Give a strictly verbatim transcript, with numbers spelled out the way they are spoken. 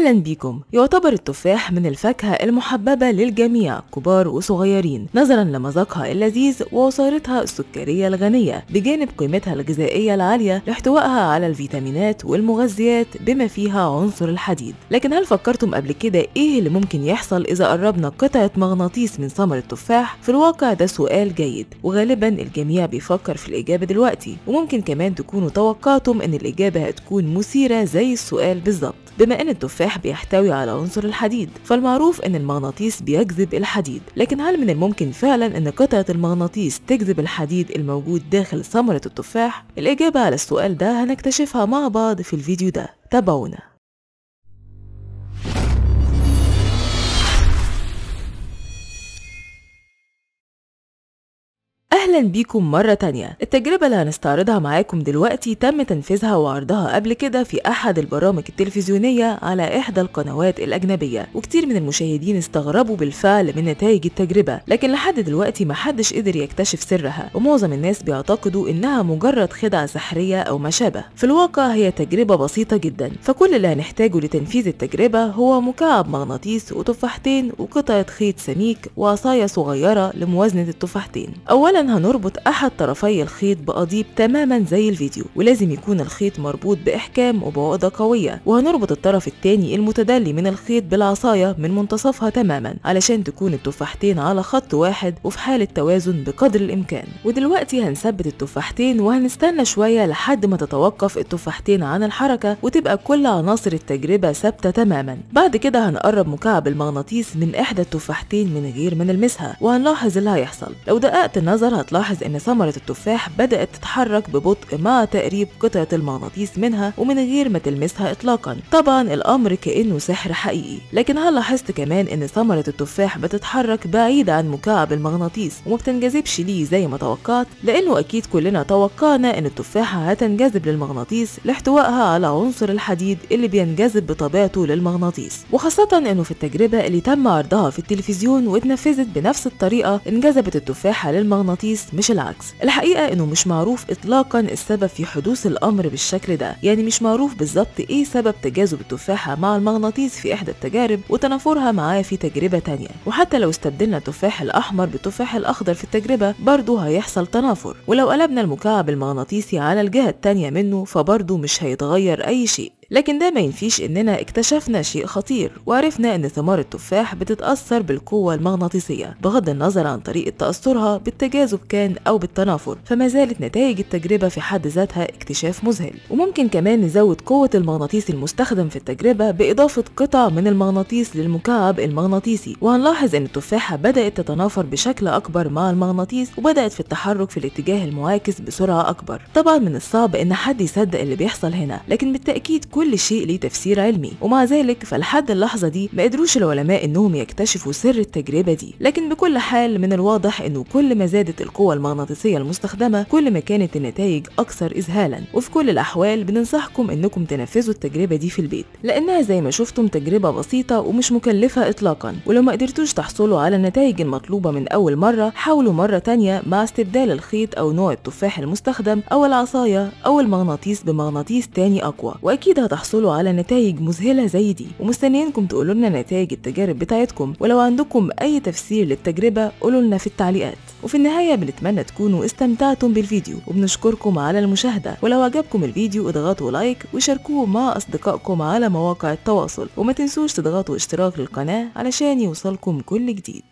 أهلا بكم. يعتبر التفاح من الفاكهة المحببة للجميع كبار وصغيرين نظرا لمذاقها اللذيذ وعصارتها السكرية الغنية بجانب قيمتها الغذائية العالية لاحتوائها على الفيتامينات والمغذيات بما فيها عنصر الحديد. لكن هل فكرتم قبل كده ايه اللي ممكن يحصل إذا قربنا قطعة مغناطيس من ثمر التفاح؟ في الواقع ده سؤال جيد وغالبا الجميع بيفكر في الإجابة دلوقتي، وممكن كمان تكونوا توقعتم إن الإجابة هتكون مثيرة زي السؤال بالظبط. بما ان التفاح بيحتوي على عنصر الحديد، فالمعروف ان المغناطيس بيجذب الحديد، لكن هل من الممكن فعلا ان قطعة المغناطيس تجذب الحديد الموجود داخل ثمرة التفاح؟ الإجابة على السؤال ده هنكتشفها مع بعض في الفيديو ده، تابعونا. اهلا بيكم مرة تانية. التجربة اللي هنستعرضها معاكم دلوقتي تم تنفيذها وعرضها قبل كده في احد البرامج التلفزيونية على احدى القنوات الاجنبية، وكتير من المشاهدين استغربوا بالفعل من نتائج التجربة، لكن لحد دلوقتي محدش قدر يكتشف سرها، ومعظم الناس بيعتقدوا انها مجرد خدعة سحرية او ما شابه. في الواقع هي تجربة بسيطة جدا، فكل اللي هنحتاجه لتنفيذ التجربة هو مكعب مغناطيس وتفاحتين وقطعة خيط سميك وعصاية صغيرة لموازنة التفاحتين. اولا هنربط احد طرفي الخيط بقضيب تماما زي الفيديو، ولازم يكون الخيط مربوط باحكام وبعقدة قوية، وهنربط الطرف التاني المتدلي من الخيط بالعصاية من منتصفها تماما علشان تكون التفاحتين على خط واحد وفي حالة توازن بقدر الامكان. ودلوقتي هنثبت التفاحتين وهنستنى شوية لحد ما تتوقف التفاحتين عن الحركة وتبقى كل عناصر التجربة ثابتة تماما. بعد كده هنقرب مكعب المغناطيس من احدى التفاحتين من غير ما نلمسها، وهنلاحظ اللي هيحصل. لو دققت النظر هتلاحظ ان ثمرة التفاح بدأت تتحرك ببطء مع تقريب قطعة المغناطيس منها ومن غير ما تلمسها اطلاقا. طبعا الامر كأنه سحر حقيقي، لكن هل لاحظت كمان ان ثمرة التفاح بتتحرك بعيد عن مكعب المغناطيس وما بتنجذبش ليه زي ما توقعت؟ لانه اكيد كلنا توقعنا ان التفاحة هتنجذب للمغناطيس لاحتوائها على عنصر الحديد اللي بينجذب بطبيعته للمغناطيس، وخاصة انه في التجربة اللي تم عرضها في التلفزيون واتنفذت بنفس الطريقة انجذبت التفاحة للمغناطيس مش العكس. الحقيقة انه مش معروف اطلاقا السبب في حدوث الامر بالشكل ده، يعني مش معروف بالظبط ايه سبب تجاذب التفاحة مع المغناطيس في احدى التجارب وتنافرها معاه في تجربة تانية، وحتى لو استبدلنا التفاح الاحمر بالتفاح الاخضر في التجربة برضه هيحصل تنافر، ولو قلبنا المكعب المغناطيسي على الجهة التانية منه فبرضه مش هيتغير اي شيء. لكن ده ما ينفيش اننا اكتشفنا شيء خطير، وعرفنا ان ثمار التفاح بتتأثر بالقوة المغناطيسية بغض النظر عن طريقة تأثرها بالتجاذب كان او بالتنافر، فما زالت نتائج التجربة في حد ذاتها اكتشاف مذهل. وممكن كمان نزود قوة المغناطيس المستخدم في التجربة بإضافة قطع من المغناطيس للمكعب المغناطيسي، وهنلاحظ ان التفاحة بدأت تتنافر بشكل اكبر مع المغناطيس وبدأت في التحرك في الاتجاه المعاكس بسرعة اكبر. طبعا من الصعب ان حد يصدق اللي بيحصل هنا، لكن بالتأكيد كل كل شيء ليه تفسير علمي، ومع ذلك فلحد اللحظة دي ما قدروش العلماء انهم يكتشفوا سر التجربة دي. لكن بكل حال من الواضح انه كل ما زادت القوة المغناطيسية المستخدمة كل ما كانت النتائج اكثر اذهالا، وفي كل الاحوال بننصحكم انكم تنفذوا التجربة دي في البيت، لانها زي ما شفتم تجربة بسيطة ومش مكلفة اطلاقا. ولو ما قدرتوش تحصلوا على النتائج المطلوبة من اول مرة حاولوا مرة تانية مع استبدال الخيط او نوع التفاح المستخدم او العصاية او المغناطيس بمغناطيس تاني اقوى، واكيد هتحصلوا على نتائج مذهلة زي دي. ومستنيينكم تقولوا لنا نتائج التجارب بتاعتكم، ولو عندكم اي تفسير للتجربة قولوا لنا في التعليقات. وفي النهاية بنتمنى تكونوا استمتعتم بالفيديو وبنشكركم على المشاهدة، ولو عجبكم الفيديو اضغطوا لايك وشاركوه مع اصدقائكم على مواقع التواصل، وما تنسوش تضغطوا اشتراك للقناة علشان يوصلكم كل جديد.